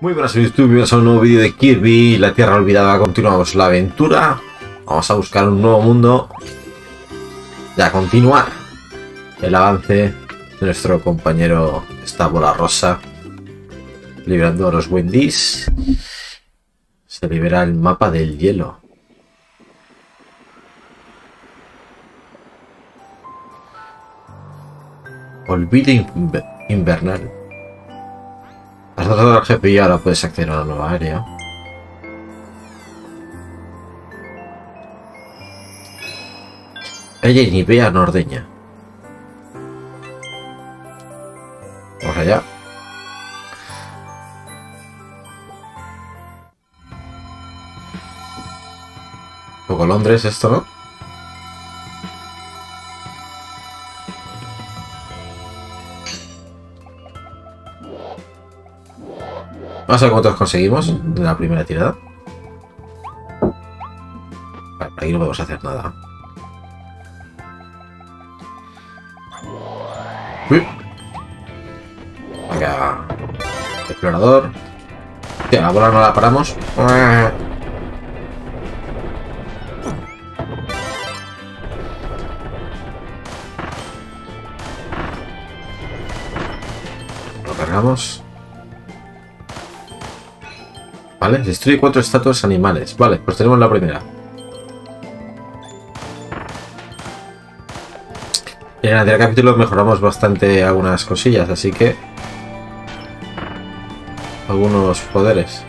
Muy buenas, YouTube, bienvenidos a un nuevo vídeo de Kirby y la Tierra Olvidada. Continuamos la aventura. Vamos a buscar un nuevo mundo y a continuar el avance de nuestro compañero esta bola rosa, liberando a los Wendy's. Se libera el mapa del hielo. Olvido invernal. Has tratado al jefe y ahora puedes acceder a la nueva área. Ella ni vea norteña. Vamos allá. Un poco Londres esto, ¿no? Vamos a ver cuántos conseguimos de la primera tirada. Vale, aquí no podemos hacer nada. Uy. Acá. Explorador. Tío, la bola no la paramos. Lo cargamos. Vale, destruye 4 estatuas animales. Vale, pues tenemos la primera. En el anterior capítulo mejoramos bastante algunas cosillas, así que... algunos poderes.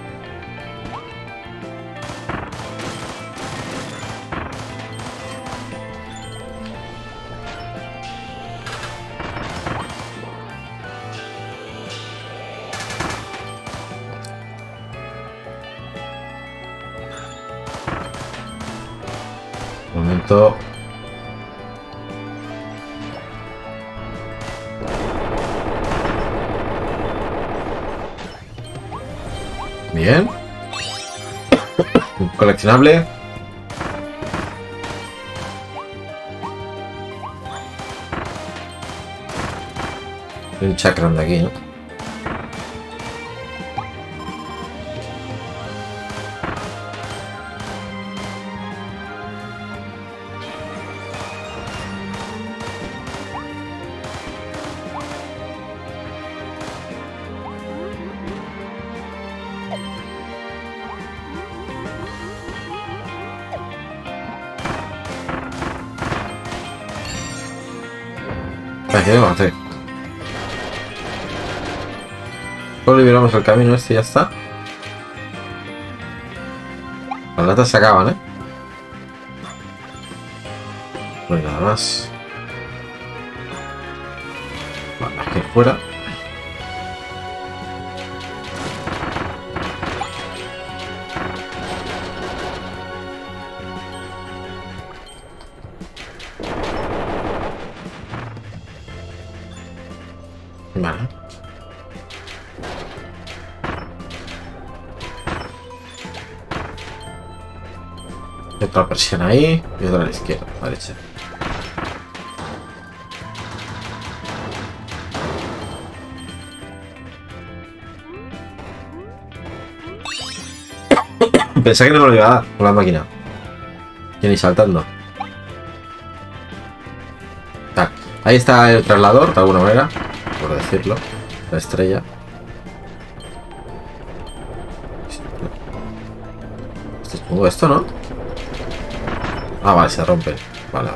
Bien. Coleccionable. Hay un chakram de aquí, ¿no? Pues liberamos el camino este y ya está. Las latas se acaban, ¿eh? No hay nada más. Vale, aquí fuera. Otra persiana ahí y otra a la izquierda, a la derecha. Pensé que no me lo iba a dar con la máquina. Viene saltando. Tac. Ahí está el traslador, de alguna manera, por decirlo. La estrella. Supongo esto, ¿no? Ah, vale, se rompe. Vale.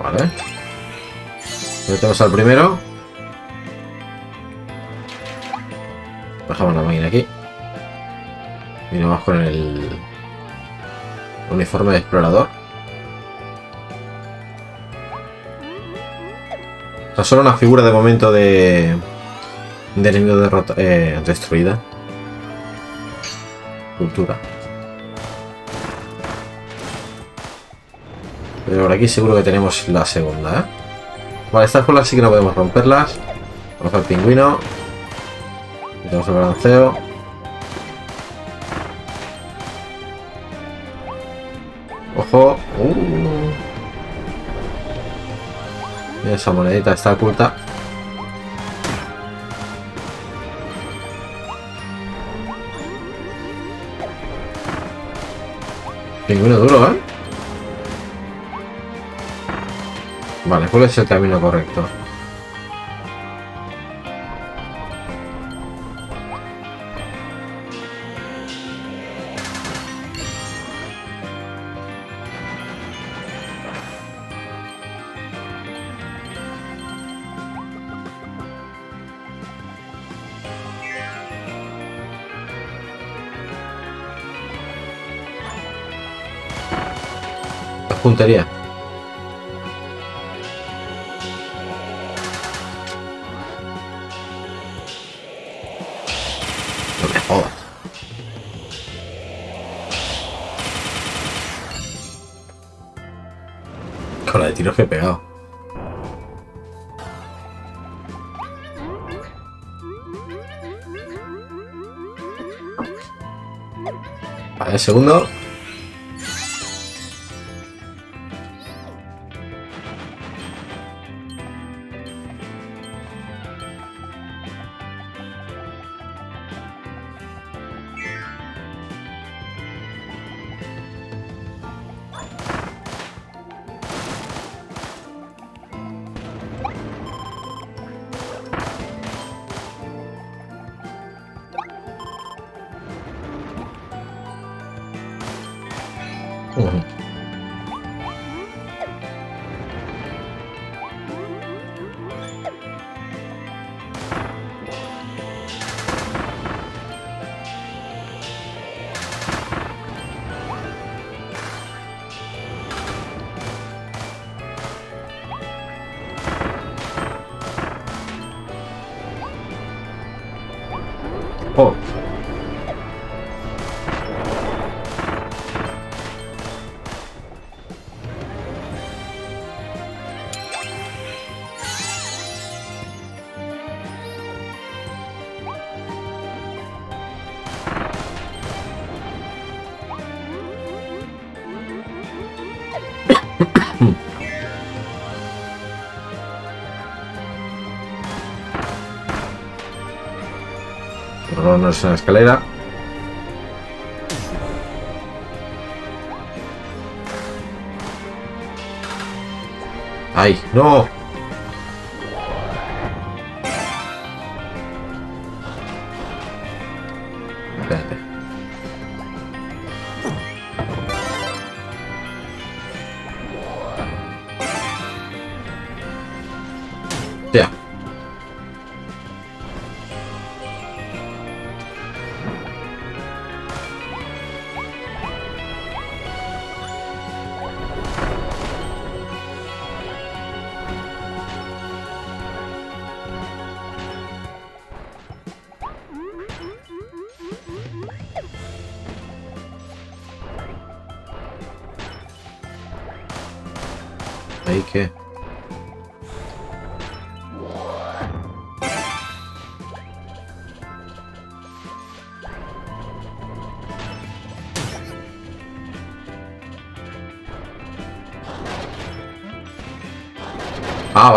Vale. Metemos al primero. Bajamos la máquina aquí. Y nos vamos con el uniforme de explorador. O sea, solo una figura de momento de enemigo destruida. Cultura. Pero por aquí seguro que tenemos la segunda, ¿eh? Vale, estas bolas sí que no podemos romperlas. Vamos al pingüino. Metemos el balanceo. ¡Ojo! Y esa monedita está oculta. Ninguno duro, ¿eh? Vale, ¿cuál es el camino correcto? La puntería. Tiros que he pegado. Vale, el segundo. Oh. No es una escalera. ¡Ay! ¡No! Espérate. Ya. ¿Ahí qué? Ah,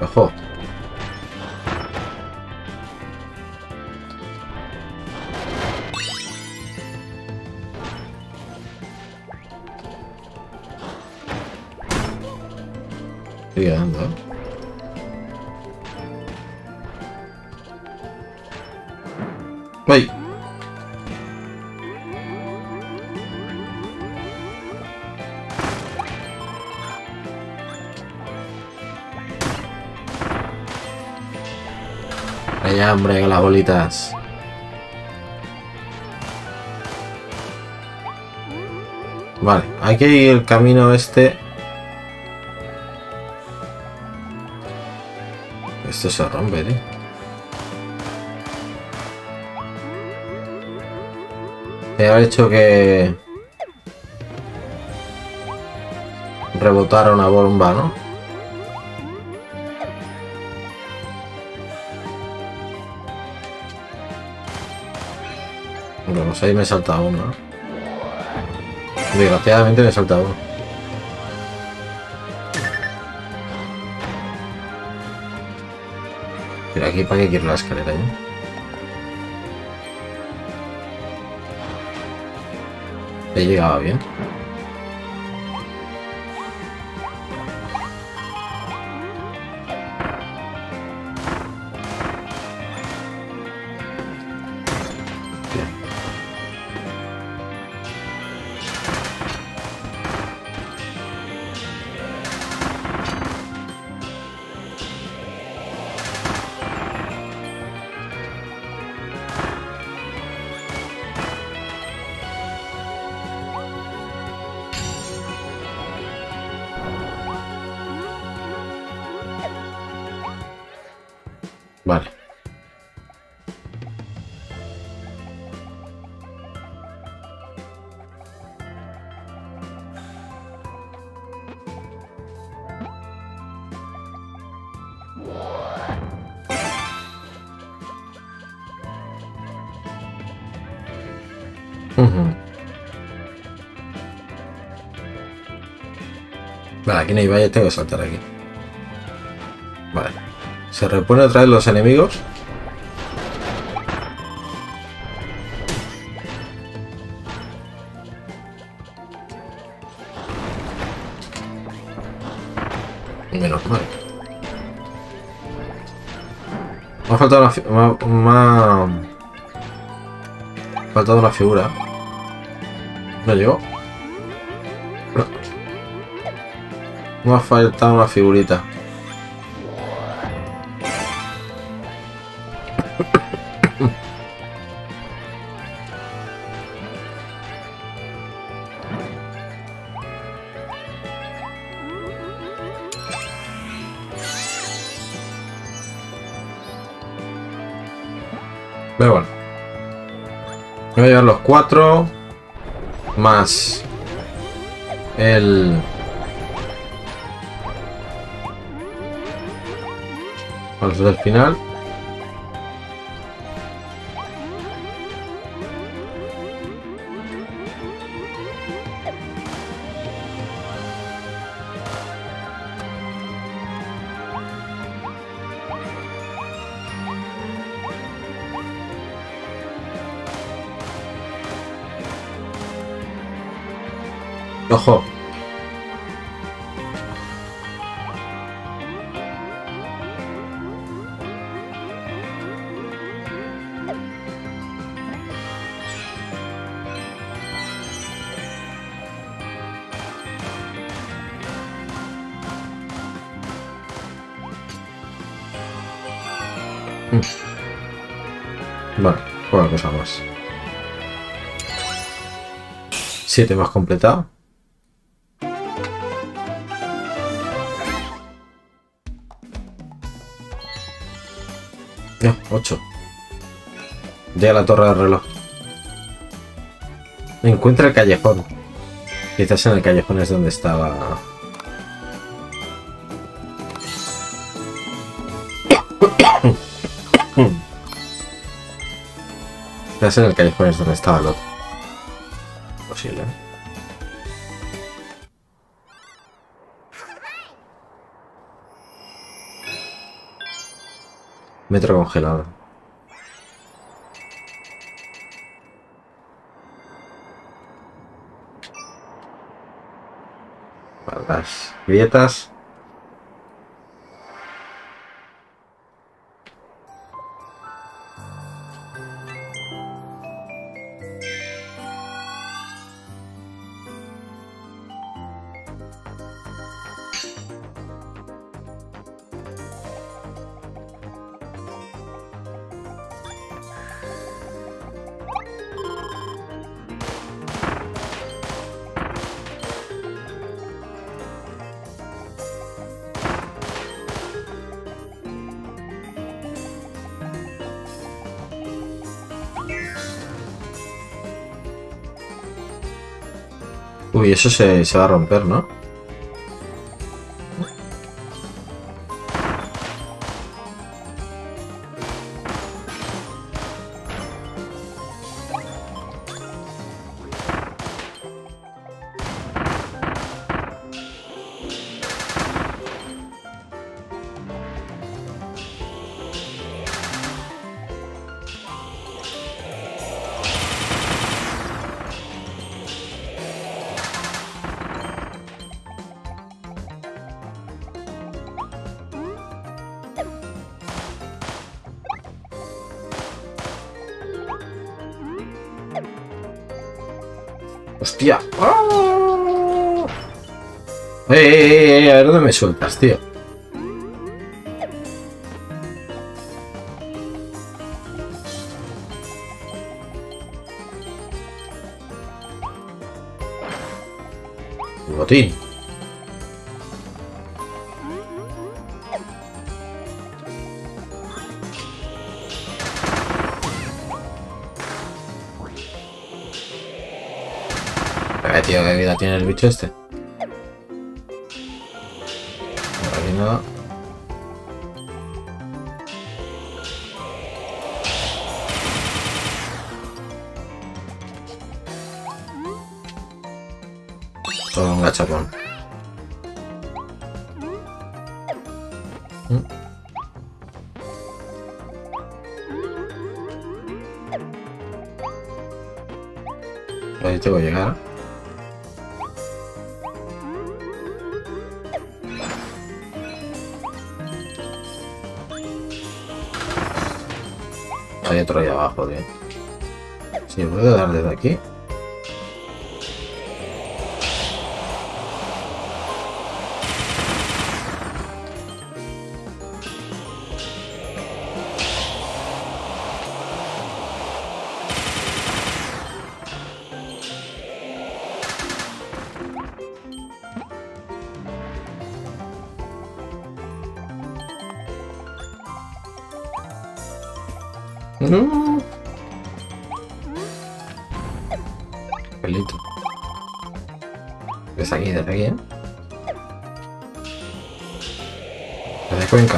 Ojo. Sigue dando, ¿eh? ¡Ay! ¡Ay, hambre con las bolitas! Vale, aquí hay el camino este. Esto se rompe, ¿eh? Me ha hecho que rebotara una bomba, ¿no? Bueno, pues ahí me he saltado uno, ¿no? Desgraciadamente me he saltado uno. escalera. ¿Aquí para qué quiero la escalera yo? He llegado bien. Vale. Vale, aquí no hay valla, tengo que saltar aquí. Vale. Se repone otra vez los enemigos. Menos mal. Me ha faltado una, figura. No llegó. No. Me ha faltado una figurita. Pero bueno, me voy a llevar los 4 más el del final. Ojo. Vale, una cosa más. 7 más completado. No, 8. Llega a la torre del reloj. Encuentra el callejón. Quizás en el callejón es donde estaba. Quizás en el callejón es donde estaba el otro. Posible, ¿eh? Metro congelado. Para las grietas. Uy, eso se va a romper, ¿no? ¡Hostia! ¡Oh! A ver, ¿dónde me sueltas, tío? El botín. Tío, ¿qué vida tiene el bicho este? Aquí nada. Todo un gachapón. Ahí tengo que llegar. Hay otro ahí abajo, tío. Si puedo dar desde aquí. No. Pelito. Desde aquí, ¿eh? Desde Cuenca.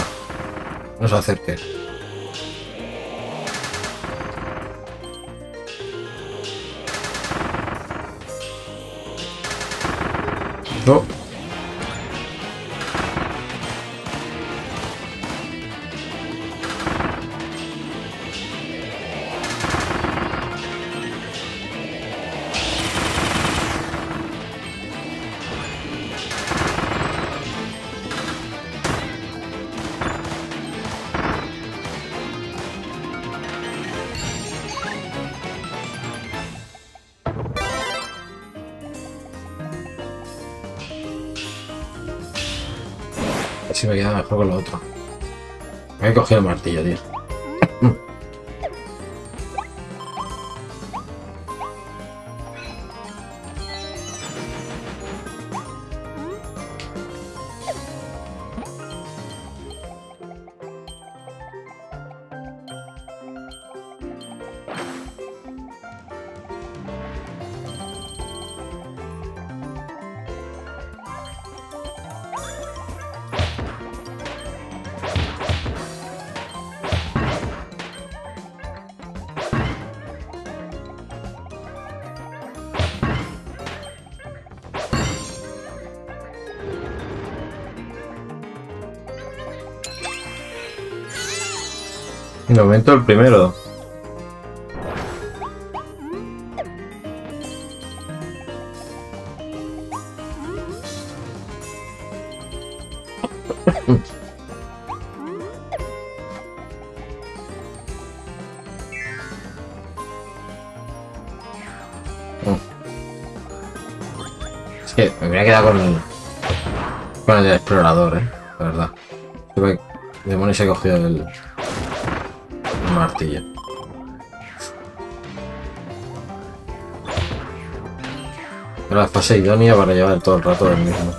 No se acerque. No. Si me queda mejor con lo otro. Me he cogido el martillo, tío. De momento el primero. Es que me hubiera quedado con el explorador, la verdad. Demonios he cogido el martillo. Era la fase idónea para llevar todo el rato del mismo.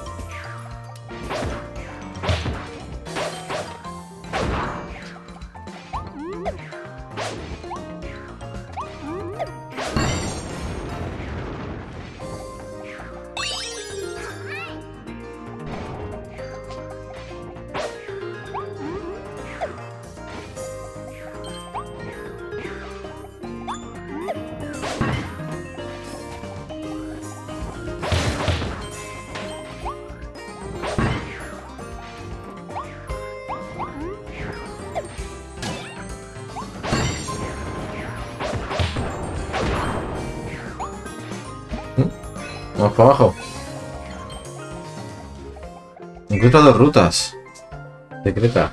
Vamos para abajo. Encuentra dos rutas secretas.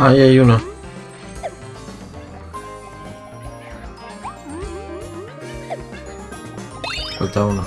Ahí hay una. Falta una.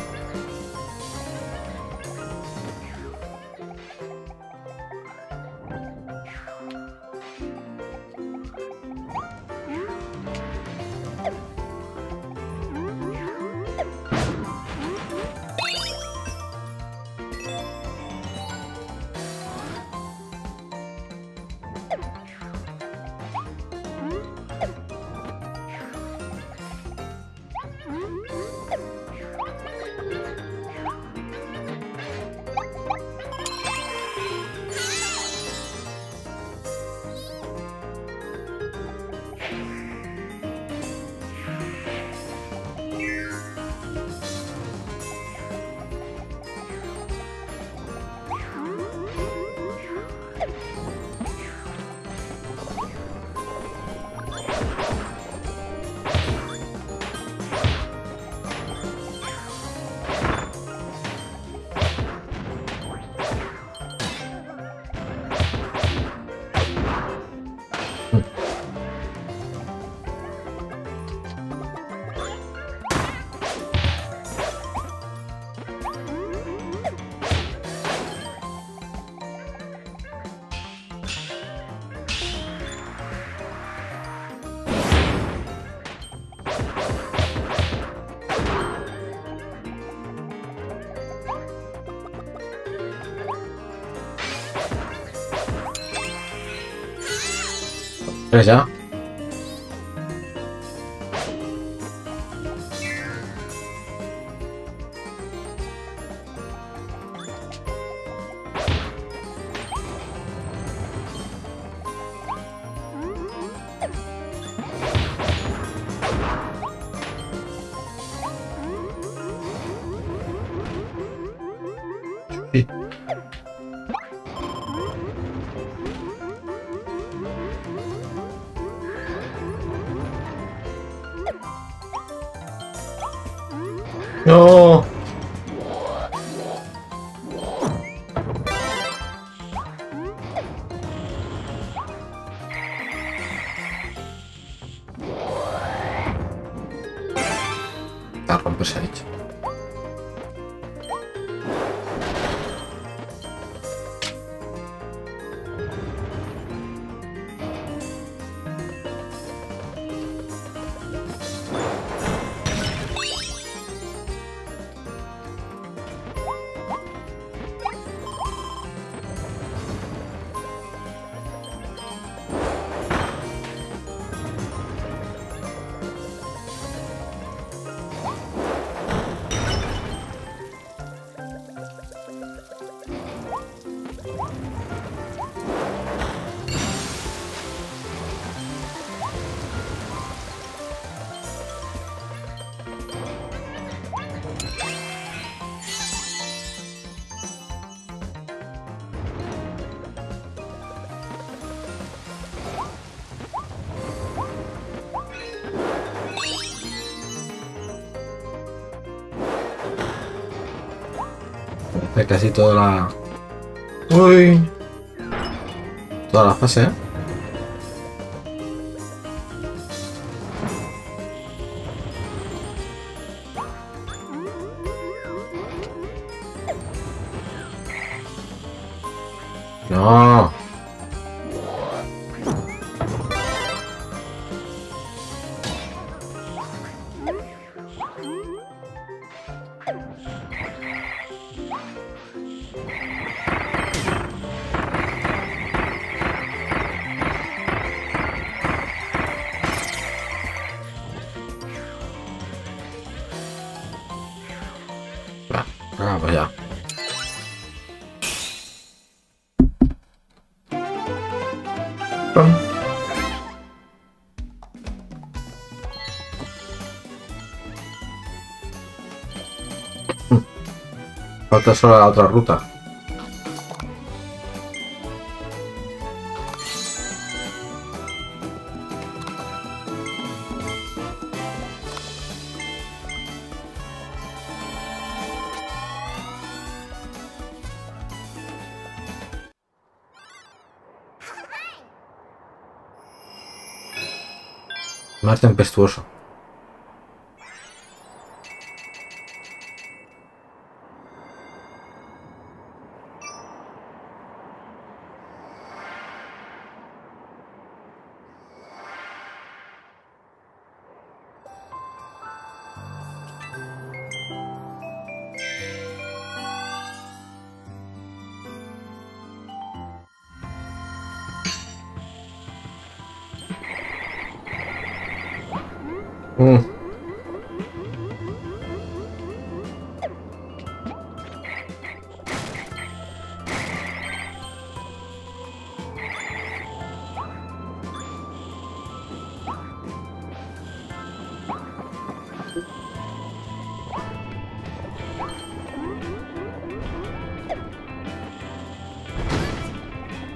¿Tres ya? No. A romperse ha dicho. Casi toda la... Uy. Toda la fase, ¿eh? No. Ah, pues ya. Capcom. Falta solo la otra ruta. Más tempestuoso.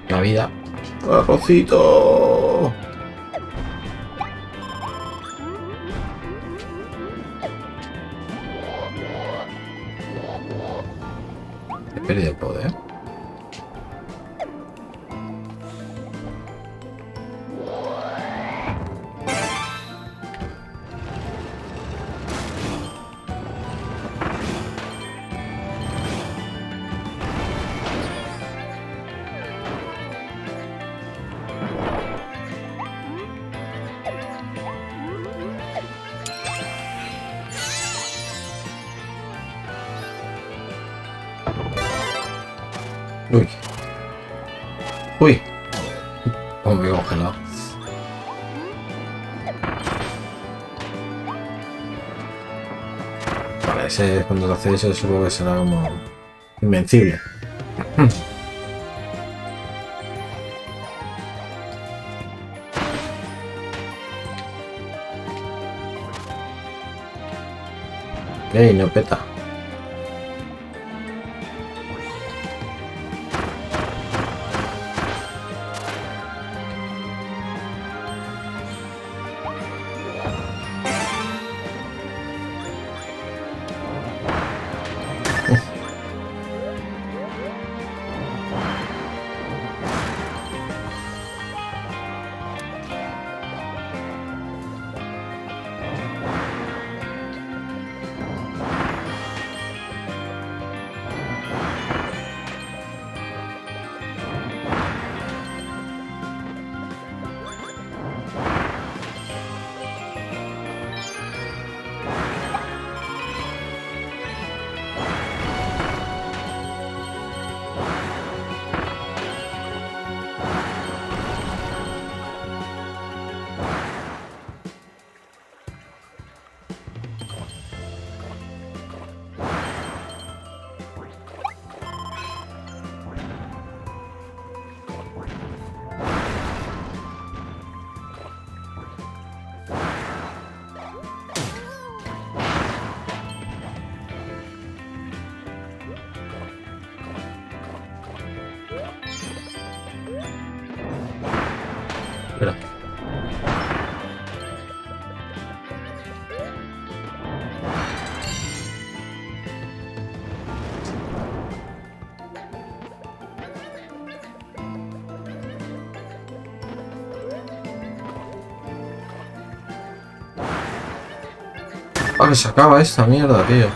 La vida. Arrocito. He perdido el poder. Uy. Uy. Oh, me he congelado. Vale, ese, cuando lo hace eso supongo que será como invencible. Ey, no peta. Ah, que se acaba esta mierda, tío.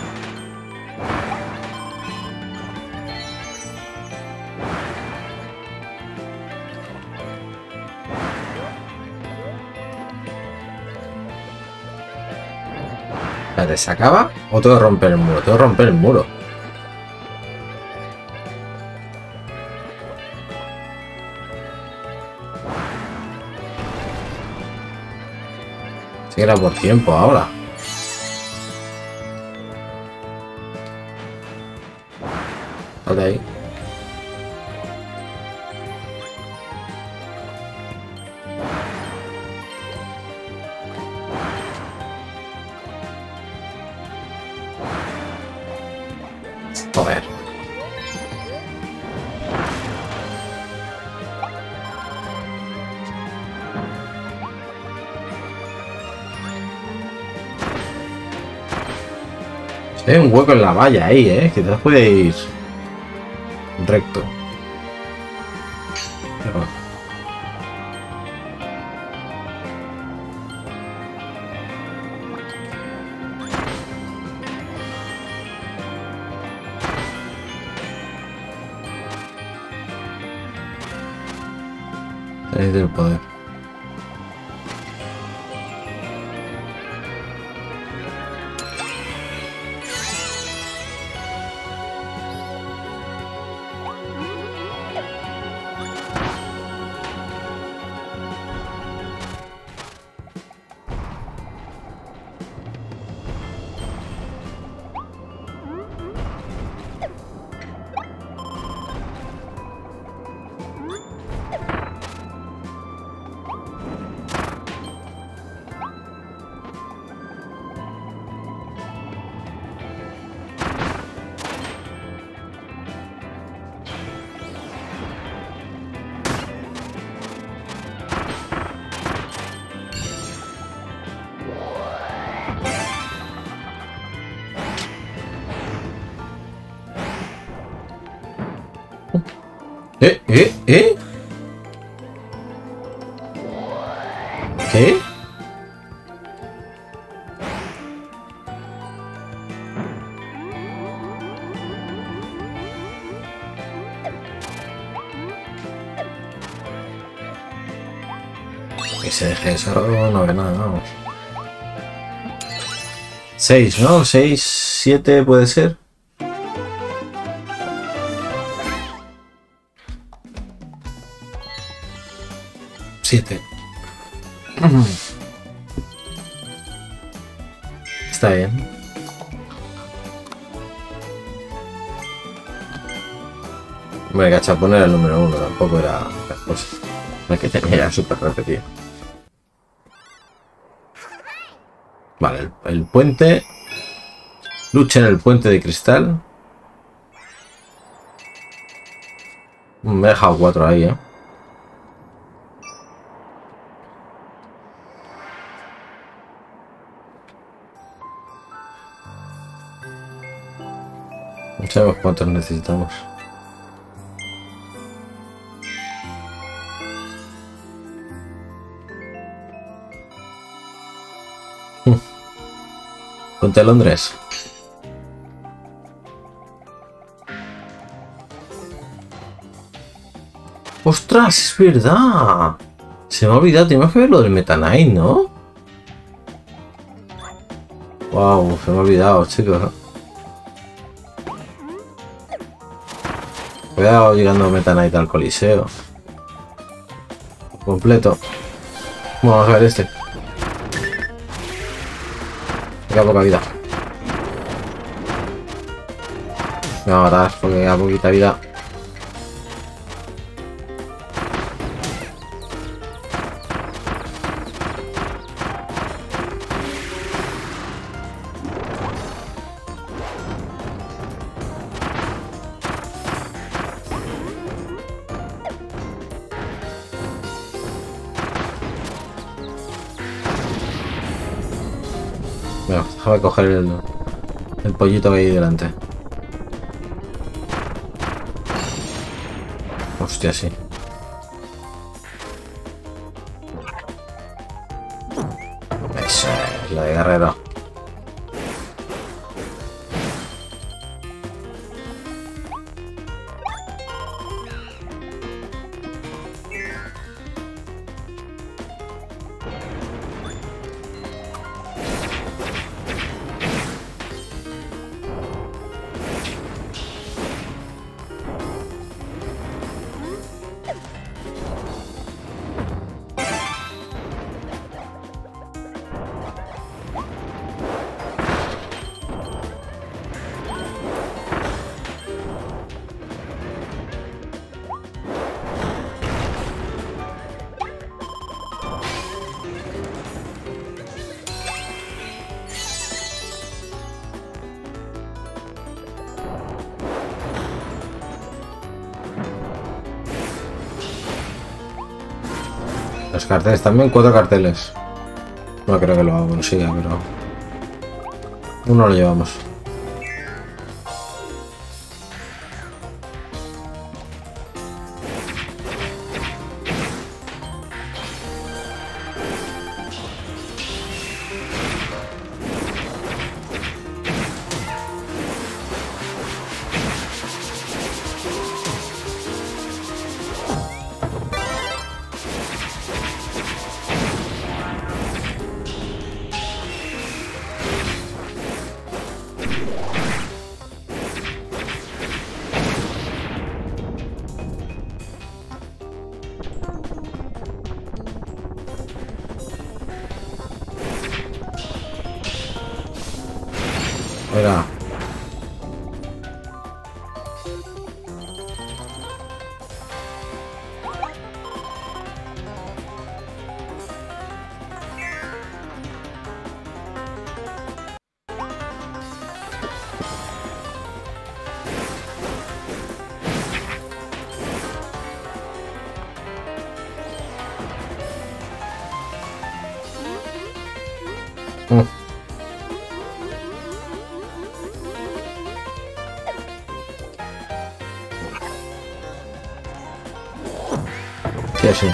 Espérate, ¿se acaba? ¿O tengo que romper el muro? Tengo que romper el muro. Si era por tiempo ahora. Ahí. Hay un hueco en la valla ahí, quizás puede ir recto. Es del poder. ¿Qué? Que se deje eso, no ve nada, vamos. 6, ¿no? 6, 7 puede ser. Está bien. Bueno, Gachapón era el número 1, tampoco era la cosa. La que tenía súper repetida. Vale, el puente. Lucha en el puente de cristal. Me he dejado 4 ahí, Sabemos cuántos necesitamos. Ponte a Londres. ¡Ostras! ¡Es verdad! Se me ha olvidado, tenemos que ver lo del Meta Knight, ¿no? ¡Wow! Se me ha olvidado, chicos. Cuidado llegando a Meta Knight al Coliseo. Completo. Vamos a ver este. Me queda poca vida. Me va a matar porque me queda poquita vida. Voy a coger el pollito que hay delante. Hostia, sí. Esa es la de guerrero. Los carteles también, 4 carteles. No creo que lo consiga, pero uno lo llevamos. Espera. Sí.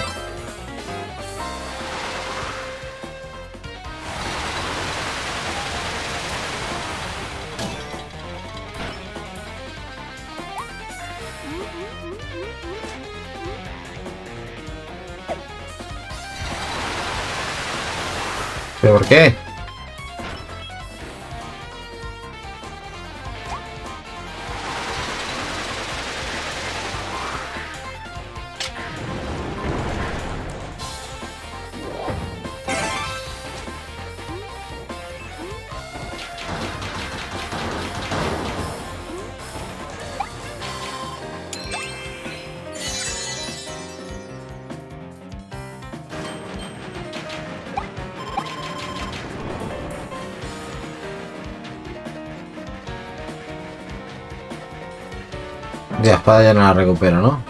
¿Pero por qué? La espada ya no la recupero, ¿no?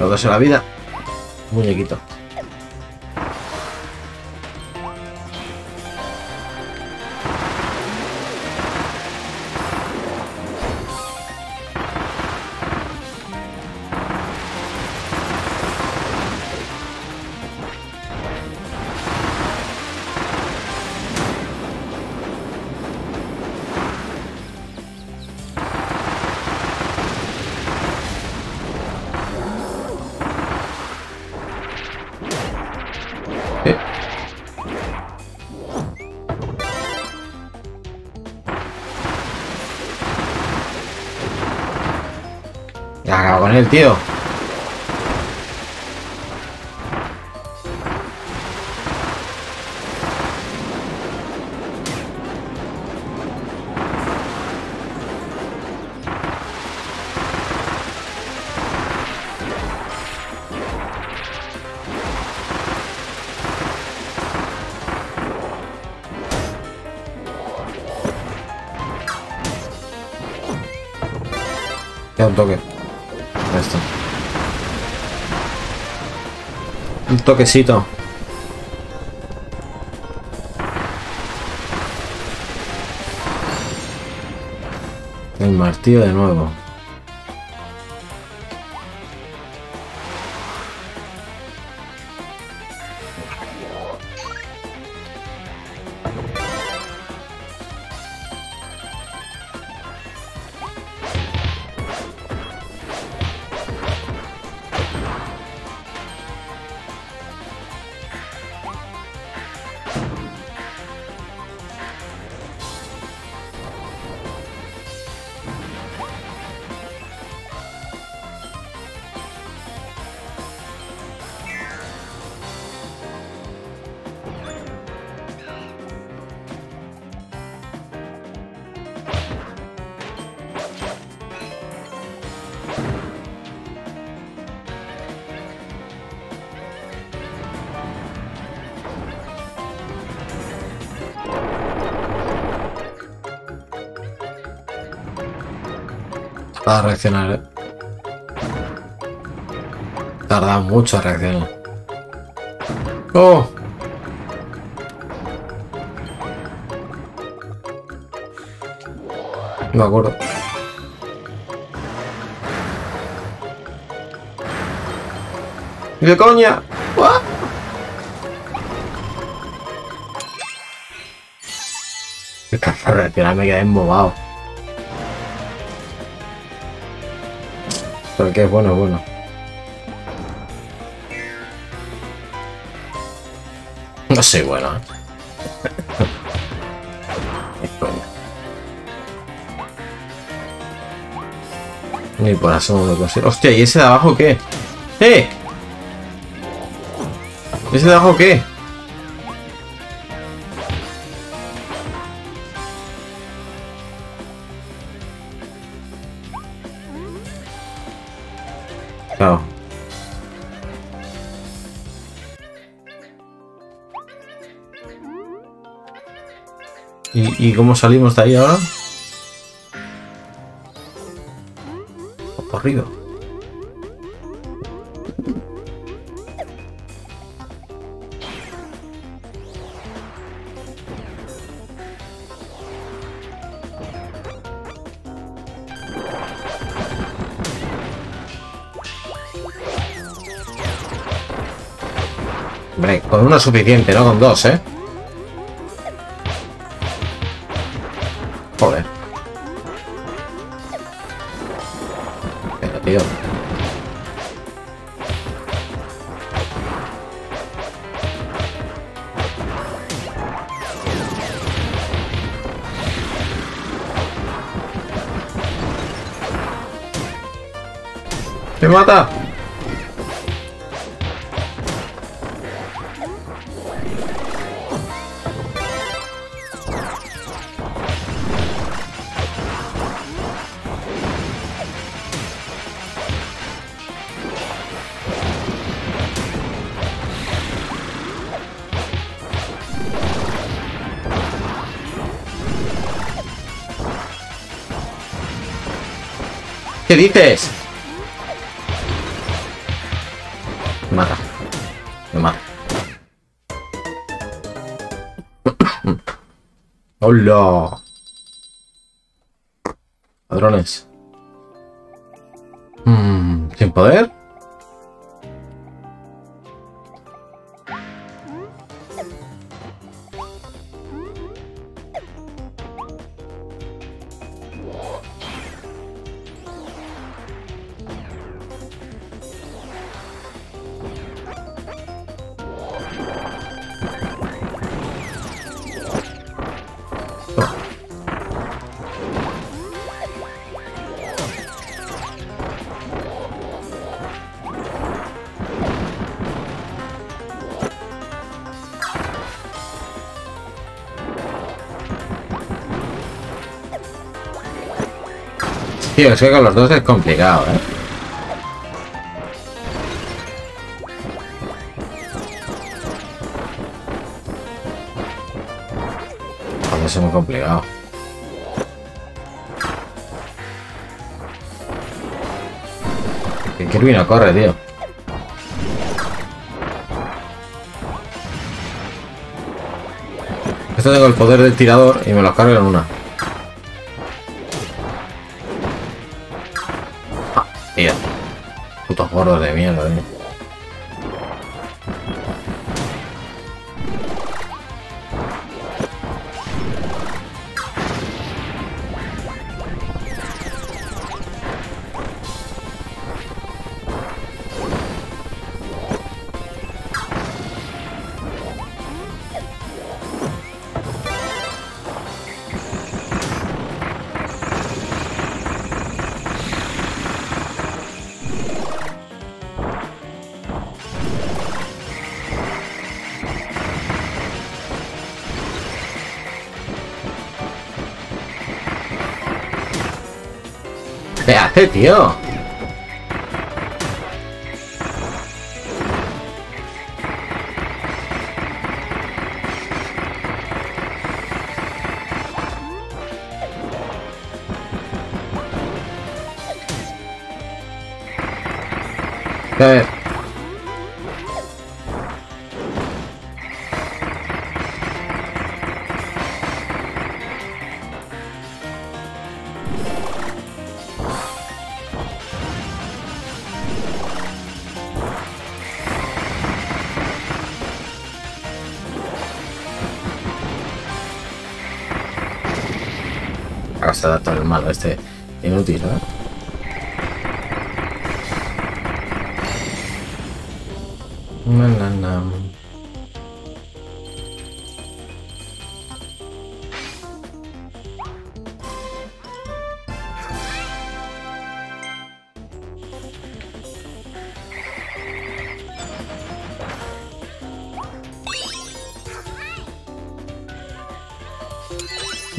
Lo dos a la vida, muñequito. Acabo con él, tío. Queda un toque. Esto. Un toquecito. El martillo de nuevo. Tarda a reaccionar, ¿eh? Tarda mucho a reaccionar. ¡Oh! Me acuerdo. ¡Qué coña! ¡Uah! Tarda a reaccionar, me quedé embobado. Que es bueno, bueno. Yo soy bueno, ¿eh? Ni por asomo lo consigo. Hostia, ¿y ese de abajo qué? ¡Eh! ¿Ese de abajo qué? Claro. ¿Y cómo salimos de ahí ahora? Corrido. Hombre, con uno es suficiente, no con dos, ¿eh? ¡Me mata! ¿Qué dices? ¡Hola! Ladrones. ¿Sin poder? Tío, es que con los dos es complicado, ¿eh? Joder, eso es muy complicado. Que Kirby no corre, tío. Esto tengo el poder del tirador y me los cargo en una. Putos gordos de mierda, ¿eh? ¿Qué hace, tío? A ver. Se da todo el malo, este inútil, ¿eh?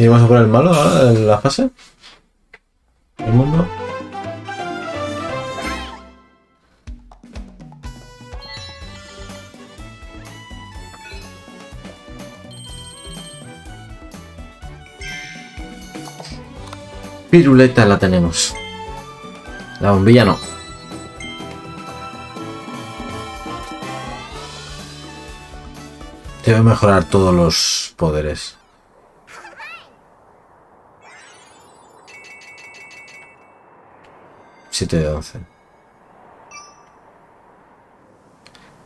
¿Y vamos a por el malo ahora en la fase? ¿El mundo? Piruleta la tenemos. La bombilla no. Debe mejorar todos los poderes. De 11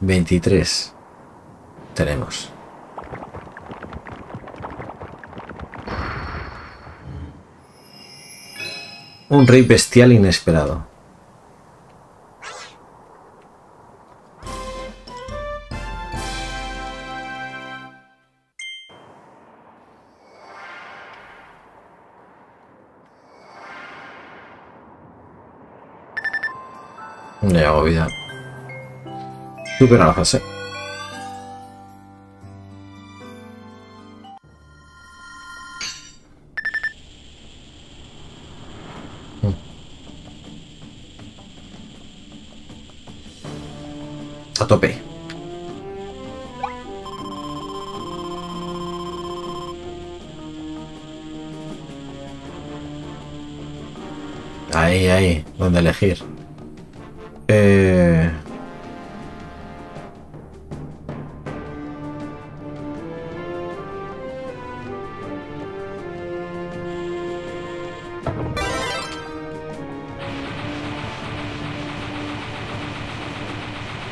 23 tenemos. Un rey bestial inesperado. No hago vida. Supera la fase. A tope. Ahí, ahí, donde elegir.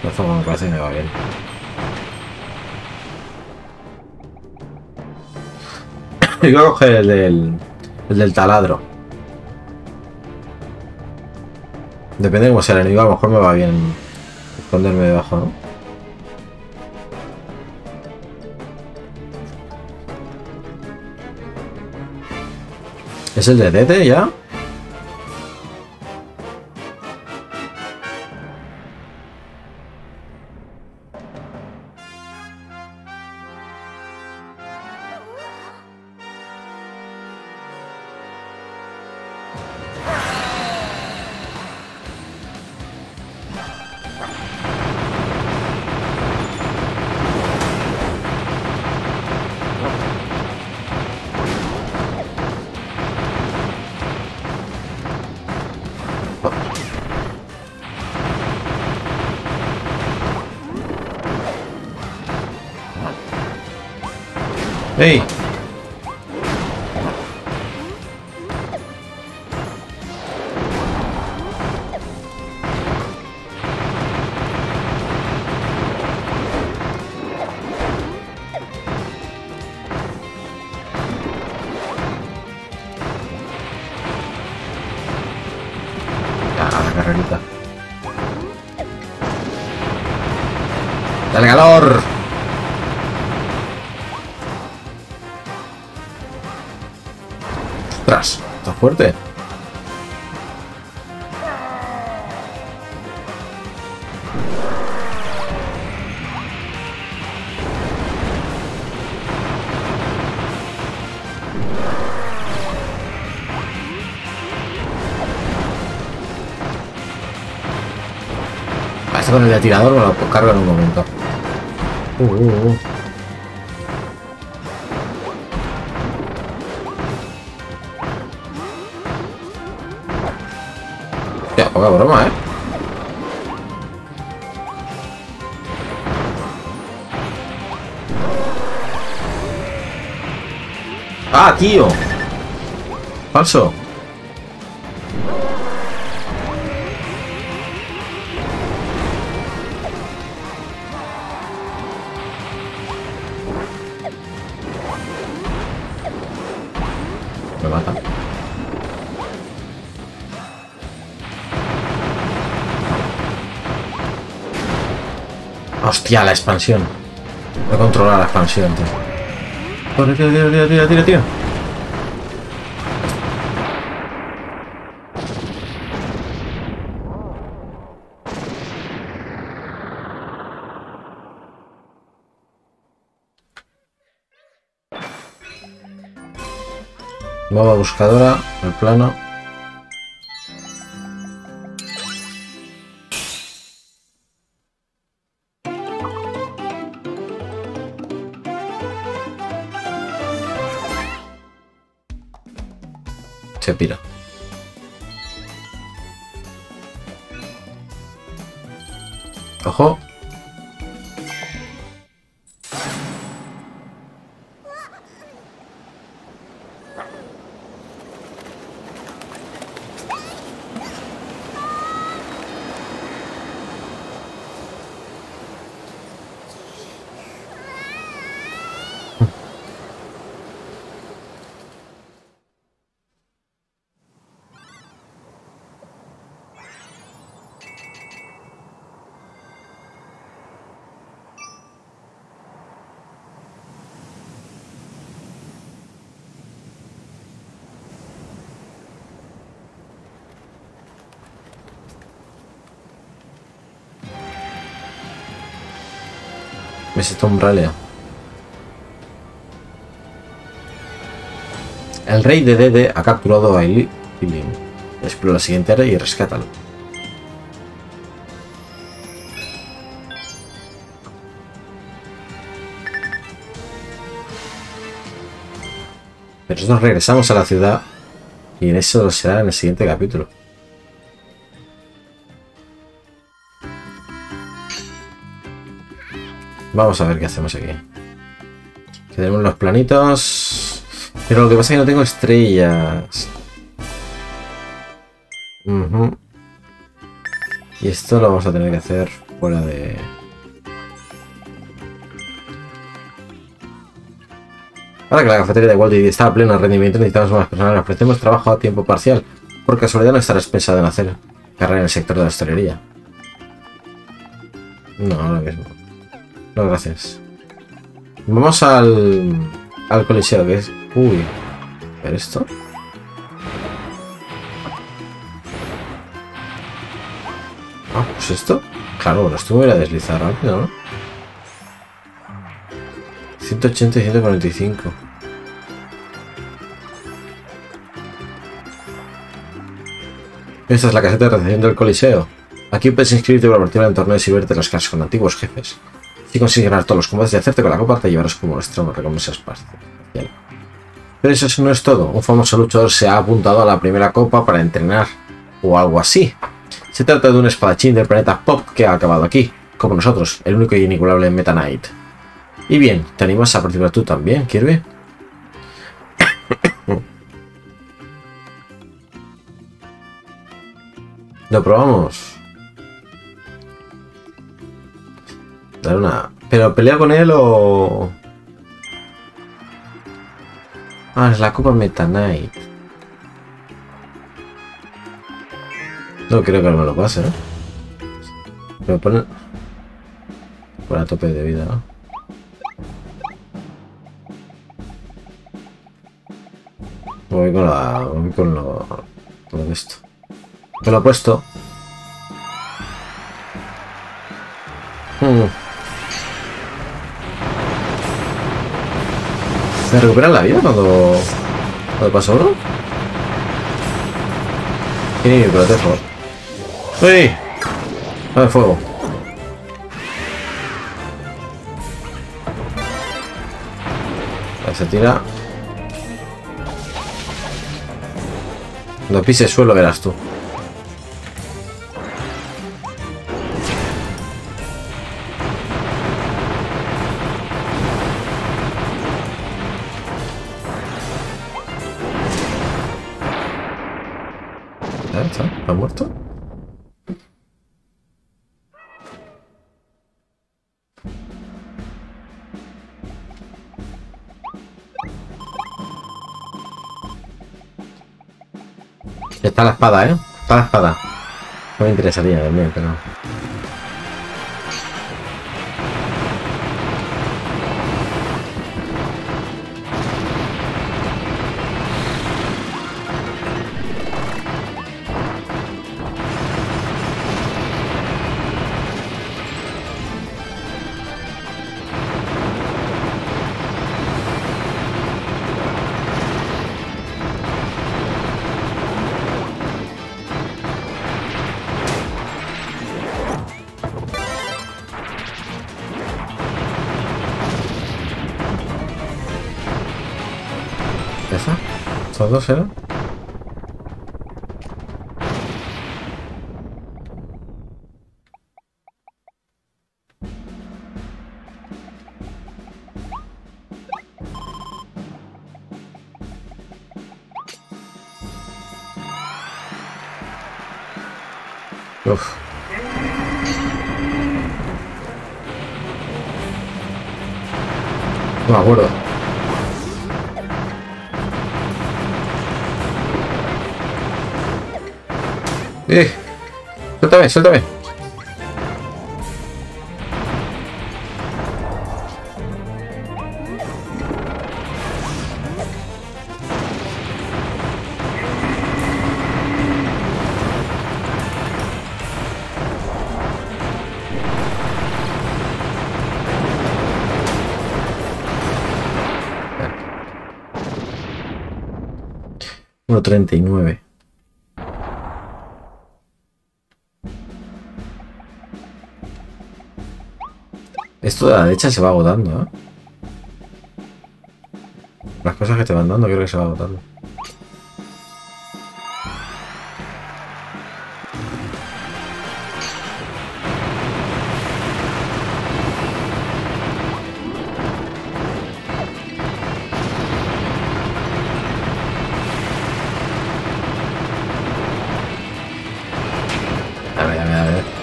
La forma me parece que me va bien. Y voy a coger el del taladro. Depende de cómo sea el enemigo, a lo mejor me va bien esconderme debajo, ¿no? ¿Es el de Dedede ya? ¡Ey! ¡Ah, la carrerita! ¡Dale calor! Está fuerte. Pasa con el atirador, me lo cargo en un momento. Poca broma, ¿eh? ¡Ah, tío! Falso. Me mata. Hostia, la expansión. Voy a controlar la expansión, tío. Corre, tira. Baba buscadora, el plano. Se pira. Ojo. Es esta umbralea. El rey Dedede ha capturado a Eileen. Explora la siguiente área y rescátalo. Pero nosotros regresamos a la ciudad y en eso será en el siguiente capítulo. Vamos a ver qué hacemos aquí. Tenemos los planitos. Pero lo que pasa es que no tengo estrellas. Y esto lo vamos a tener que hacer fuera de... Ahora que la cafetería de Waddle Dee está a pleno rendimiento, necesitamos más personal. Ofrecemos trabajo a tiempo parcial. Por casualidad no estarás pensado en hacer carrera en el sector de la hostelería. No, ahora mismo. No, gracias. Vamos al coliseo, que es... Uy. ¿Pero esto? Ah, pues esto. Claro, bueno, esto me voy a deslizar rápido, ¿no? 180 y 145. Esta es la caseta de recepción del coliseo. Aquí puedes inscribirte para participar en torneos y verte las caras con antiguos jefes. Si consigues ganar todos los combates y hacerte con la copa, te llevarás como nuestro recompensas parcial. Pero eso no es todo. Un famoso luchador se ha apuntado a la primera copa para entrenar o algo así. Se trata de un espadachín del planeta Pop que ha acabado aquí, como nosotros, el único y inigualable Meta Knight. Y bien, ¿te animas a participar tú también, Kirby? Lo probamos. Dar una... ¿Pero pelea con él o...? Ah, es la copa Meta Knight. No creo que me lo pase, ¿no? Me ponen... Por a tope de vida, ¿no? Voy con la... Voy con lo... Con esto. Te lo he puesto. ¿Se recuperan la vida cuando pasa uno? Y me protejo. ¡Uy! A ver, fuego. Ahí se tira. Cuando pise el suelo verás tú. ¿Ha muerto? Está la espada, ¿eh? Está la espada. No me interesaría también, pero... ¿Estos dos eran? Uf. No me acuerdo. Suéltame, suéltame. Número 39. Esto de la derecha se va agotando, ¿eh? Las cosas que te van dando creo que se va agotando.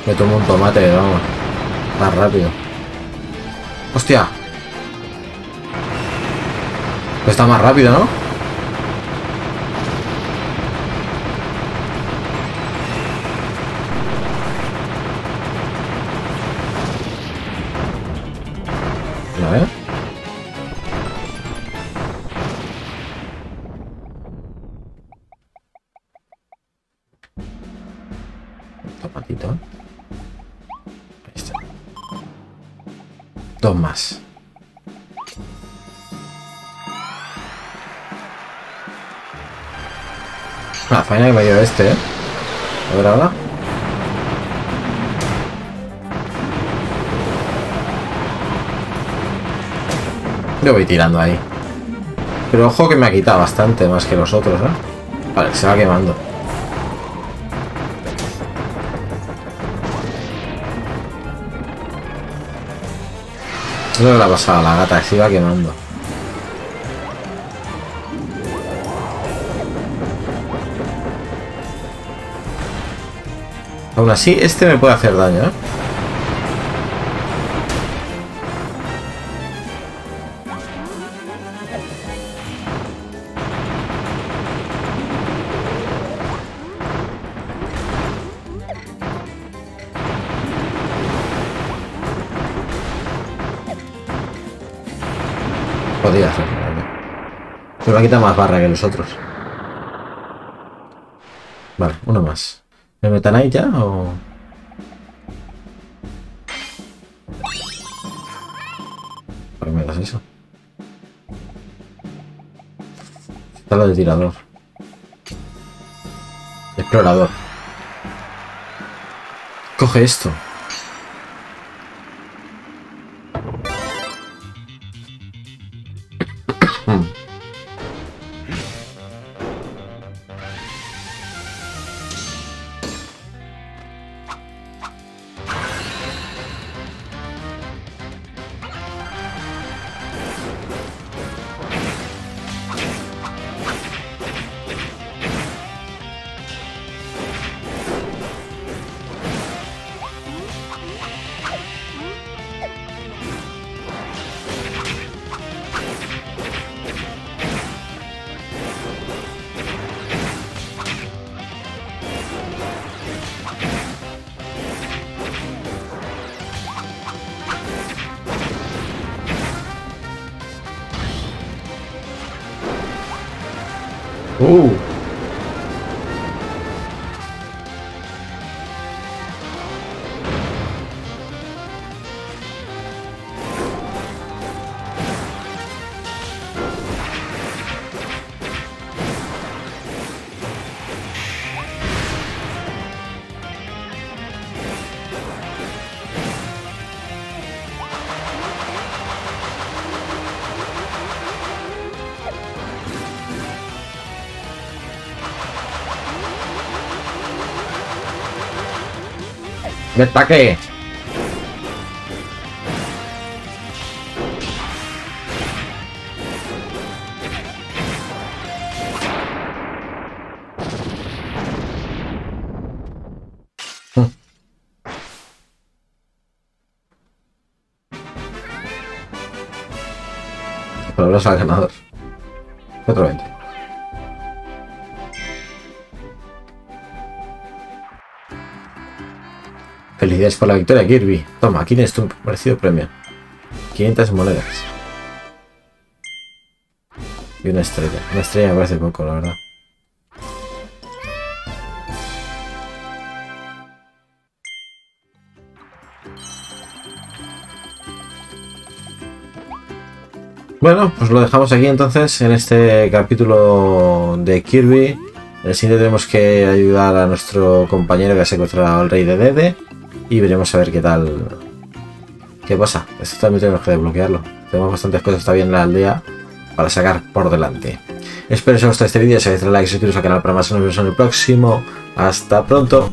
Me tomo un tomate, vamos. Más rápido. ¡Hostia! Pues está más rápido, ¿no? A ver. Un tomatito. Dos más. La faena que me dio este, ¿eh? A ver ahora. Yo voy tirando ahí. Pero ojo que me ha quitado bastante más que los otros, ¿eh? Vale, se va quemando. Eso es lo que le ha pasado a la gata, se iba quemando. Aún así, este me puede hacer daño, ¿eh? Podría hacerlo, ¿vale? Pero me ha quitado más barra que los otros. Vale, uno más. ¿Me metan ahí ya o...? ¿Por qué me das eso? Está lo de tirador. Explorador. Coge esto. ¡De ataque! Los ganadores. 420. Felicidades por la victoria, Kirby. Toma, aquí tienes tu merecido premio. 500 monedas. Y una estrella. Una estrella me parece poco, la verdad. Bueno, pues lo dejamos aquí entonces en este capítulo de Kirby. En el siguiente tenemos que ayudar a nuestro compañero que ha secuestrado al Rey Dedede y veremos a ver qué tal, qué pasa. Esto también tenemos que desbloquearlo. Tenemos bastantes cosas todavía en la aldea para sacar por delante. Espero que os haya gustado este vídeo. Si habéis dado like, suscribiros al canal para más. Nos vemos en el próximo. Hasta pronto.